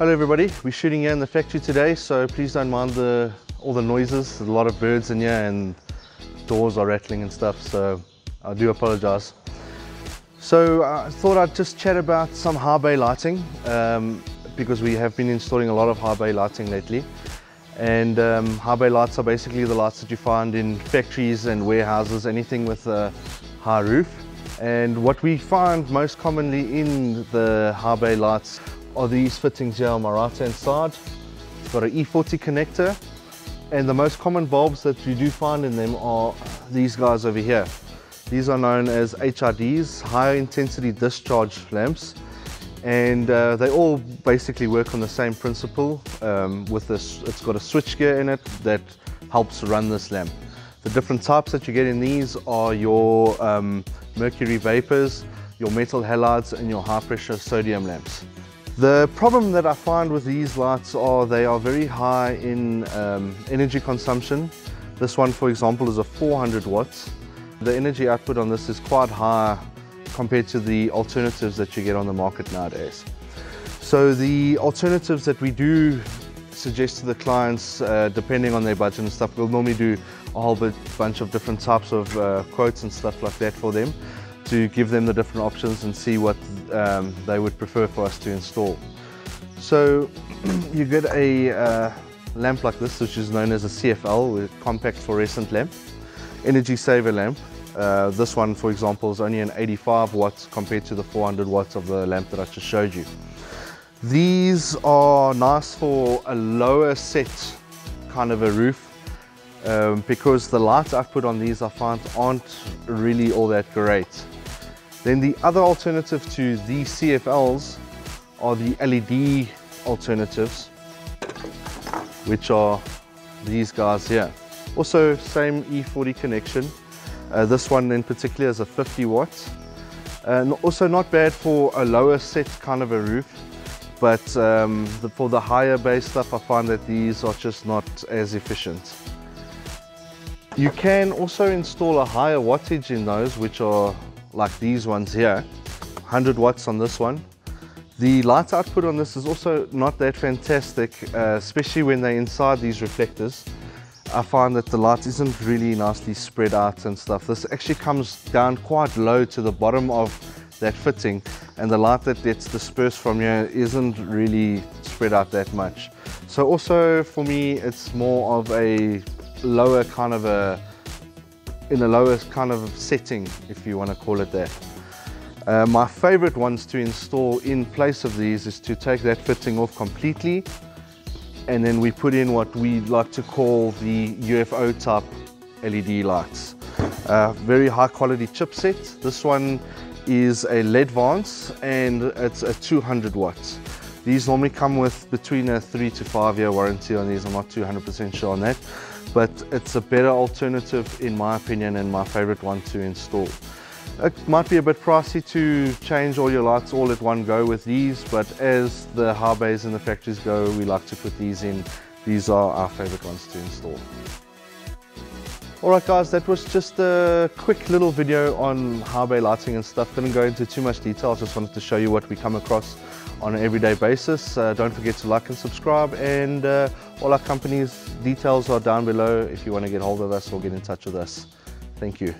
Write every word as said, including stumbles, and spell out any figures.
Hello everybody, we're shooting here in the factory today, so please don't mind the all the noises. There's a lot of birds in here and doors are rattling and stuff, so I do apologize. So I thought I'd just chat about some high bay lighting um, because we have been installing a lot of high bay lighting lately. And um, high bay lights are basically the lights that you find in factories and warehouses, anything with a high roof. And what we find most commonly in the high bay lights are these fittings here on my right hand side. It's got an E forty connector, and the most common bulbs that you do find in them are these guys over here. These are known as H I Ds, high intensity discharge lamps, and uh, they all basically work on the same principle. Um, with this, it's got a switch gear in it that helps run this lamp. The different types that you get in these are your um, mercury vapors, your metal halides, and your high pressure sodium lamps. The problem that I find with these lights are they are very high in um, energy consumption. This one, for example, is a four hundred watts. The energy output on this is quite high compared to the alternatives that you get on the market nowadays. So the alternatives that we do suggest to the clients, uh, depending on their budget and stuff, we'll normally do a whole bit, bunch of different types of uh, quotes and stuff like that for them, to give them the different options and see what um, they would prefer for us to install. So you get a uh, lamp like this, which is known as a C F L, a compact fluorescent lamp, energy saver lamp. Uh, this one, for example, is only an eighty-five watts compared to the four hundred watts of the lamp that I just showed you. These are nice for a lower set kind of a roof, um, because the light output on these I find aren't really all that great. Then the other alternative to the C F Ls are the L E D alternatives, which are these guys here. Also same E forty connection. Uh, this one in particular is a fifty watts. Uh, also not bad for a lower set kind of a roof, but um, the, for the higher base stuff I find that these are just not as efficient. You can also install a higher wattage in those, which are like these ones here, one hundred watts on this one. The light output on this is also not that fantastic, uh, especially when they're inside these reflectors. I find that the light isn't really nicely spread out and stuff. This actually comes down quite low to the bottom of that fitting, and the light that gets dispersed from here isn't really spread out that much. So also for me, it's more of a lower kind of a in the lowest kind of setting, if you want to call it that. Uh, my favorite ones to install in place of these is to take that fitting off completely, and then we put in what we like to call the U F O type L E D lights. Uh, very high quality chipset. This one is a Ledvance and it's a two hundred watts. These normally come with between a three to five year warranty on these. I'm not two hundred percent sure on that, but it's a better alternative in my opinion and my favorite one to install. It might be a bit pricey to change all your lights all at one go with these, but as the high bays and the factories go, we like to put these in. These are our favorite ones to install. Alright guys, that was just a quick little video on high bay lighting and stuff. Didn't go into too much detail, just wanted to show you what we come across on an everyday basis. Uh, don't forget to like and subscribe, and uh, all our company's details are down below if you want to get hold of us or get in touch with us. Thank you.